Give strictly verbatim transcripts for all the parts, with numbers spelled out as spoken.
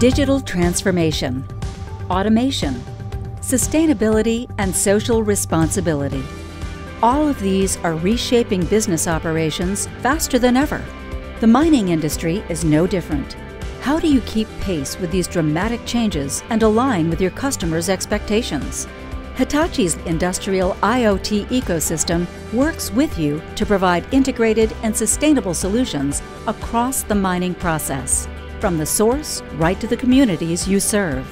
digital transformation, automation, sustainability, and social responsibility. All of these are reshaping business operations faster than ever. The mining industry is no different. How do you keep pace with these dramatic changes and align with your customers' expectations? Hitachi's industrial I O T ecosystem works with you to provide integrated and sustainable solutions across the mining process, from the source right to the communities you serve.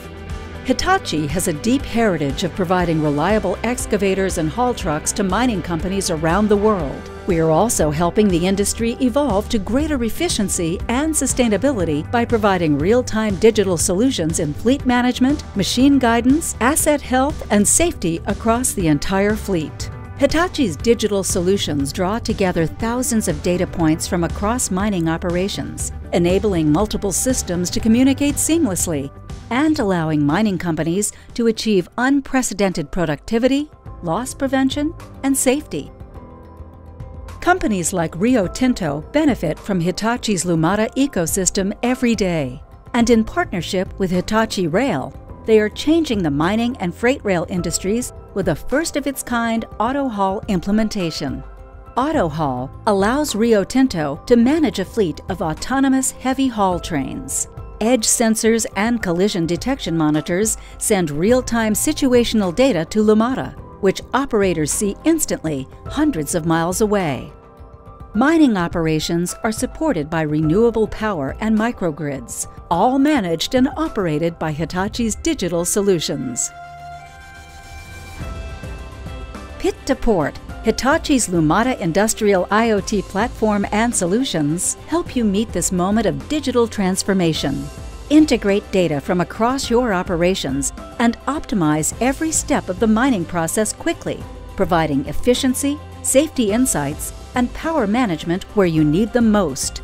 Hitachi has a deep heritage of providing reliable excavators and haul trucks to mining companies around the world. We are also helping the industry evolve to greater efficiency and sustainability by providing real-time digital solutions in fleet management, machine guidance, asset health, and safety across the entire fleet. Hitachi's digital solutions draw together thousands of data points from across mining operations, enabling multiple systems to communicate seamlessly and allowing mining companies to achieve unprecedented productivity, loss prevention, and safety. Companies like Rio Tinto benefit from Hitachi's Lumada ecosystem every day. And in partnership with Hitachi Rail, they are changing the mining and freight rail industries with a first-of-its-kind AutoHaul implementation. AutoHaul allows Rio Tinto to manage a fleet of autonomous heavy haul trains. Edge sensors and collision detection monitors send real-time situational data to Lumada, which operators see instantly hundreds of miles away. Mining operations are supported by renewable power and microgrids, all managed and operated by Hitachi's digital solutions. Pit to port, Hitachi's Lumada Industrial I O T platform and solutions help you meet this moment of digital transformation. Integrate data from across your operations and optimize every step of the mining process quickly, providing efficiency, safety insights, and power management where you need them most.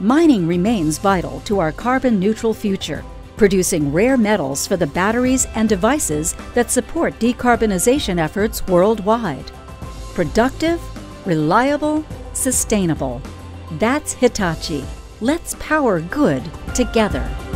Mining remains vital to our carbon-neutral future, producing rare metals for the batteries and devices that support decarbonization efforts worldwide. Productive, reliable, sustainable. That's Hitachi. Let's power good together.